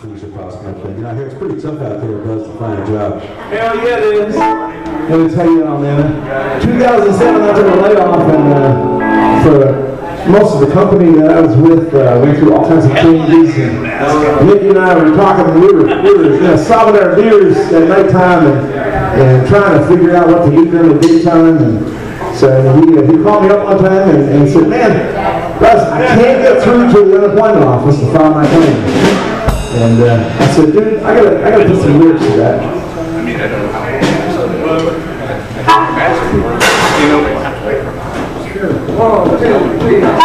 cruising across country. You know, I hear it's pretty tough out there, Buzz, to find a job. Hell yeah, it is. Let me tell you on that. 2007, I took a layoff, and for most of the company that I was with, went through all kinds of changes. And Mickey and I were talking, and we were sobbing our beers at nighttime and trying to figure out what to eat during the daytime. And so he called me up one time and said, "Man, Buzz, I can't get through to the unemployment office to file my claim." And I said, "Dude, I gotta put some lyrics to that." I mean, I don't know how to answer that. Whoa, please.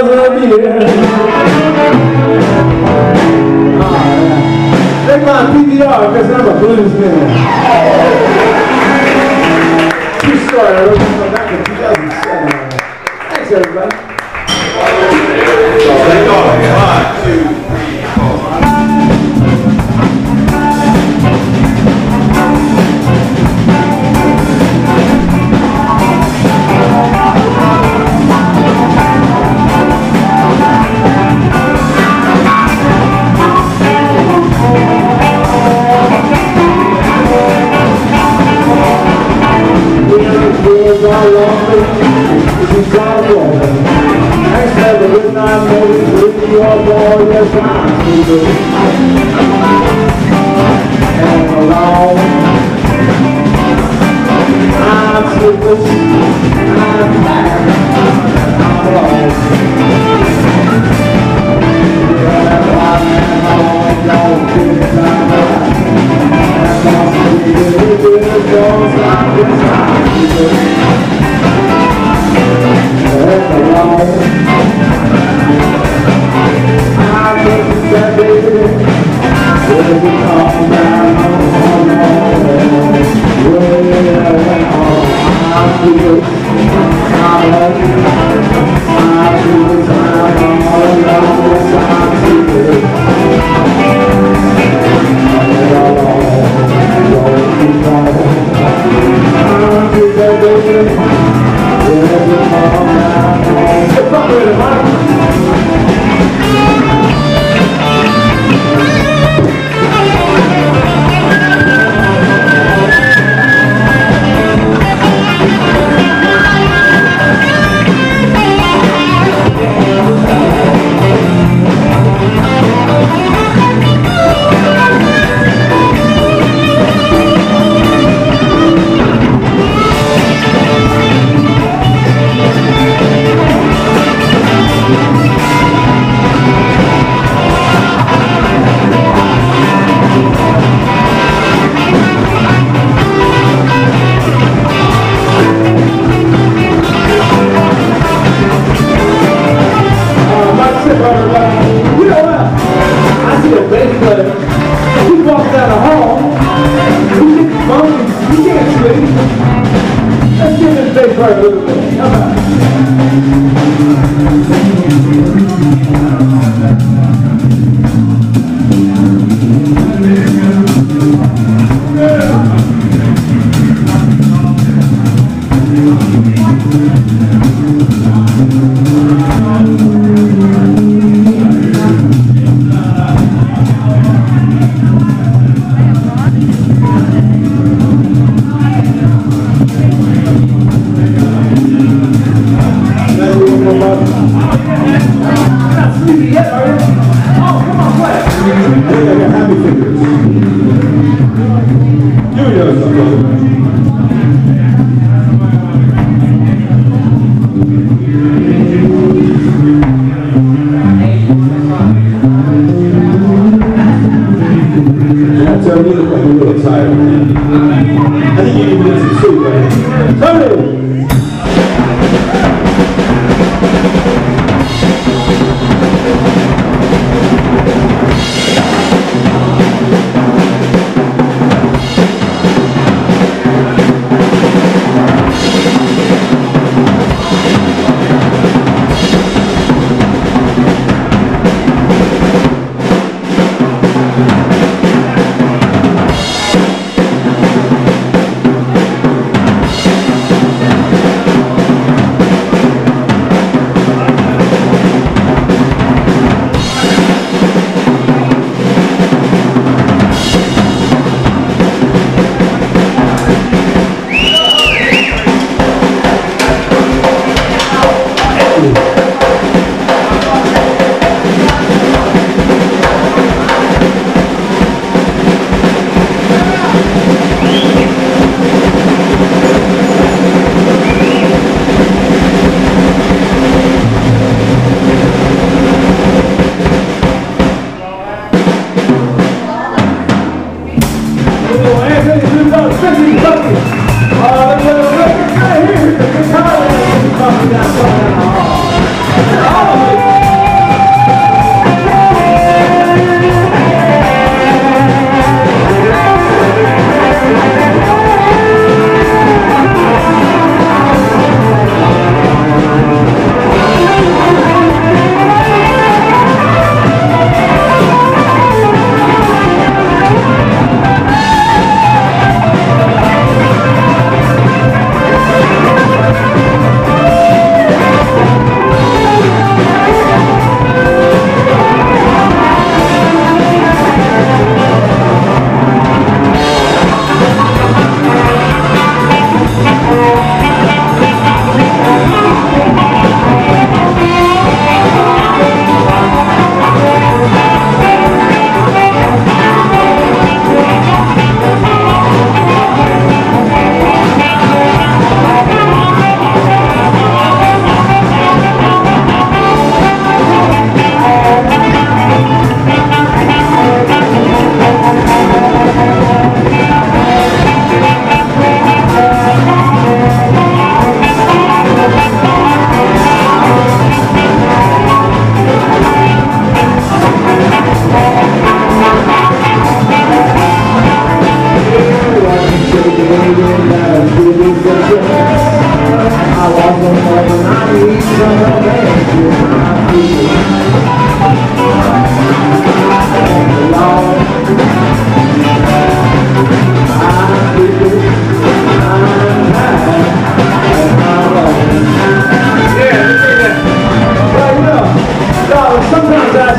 of here. Take my PBR because I'm a blues man. True story. I wrote this one back in 2007. Thanks, everybody. Thank God. 1, 2, 3.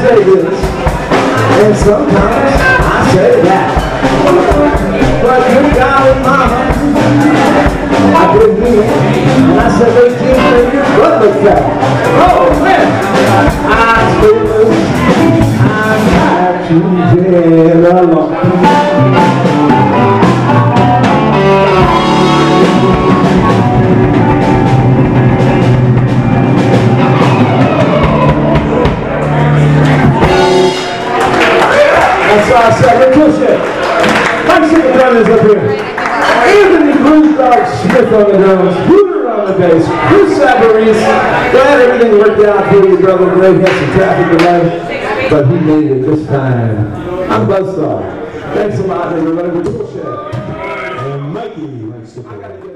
say this, and sometimes I say that. But you got it, mama. I didn't mean it. And I said, they keep making rubber fat. Oh, man. I say this, I got to get along. That's our second push-in. Let's see the drummers up here. Anthony "Blues Dog" Smith on the drums, Bruder on the bass, Chris Sabbarese. Glad everything worked out for you, Brother Ray. Had some traffic delay, but he made it this time. I'm Buzzsaw. Thanks a lot, everybody. We're pushing. And Mikey wants to play.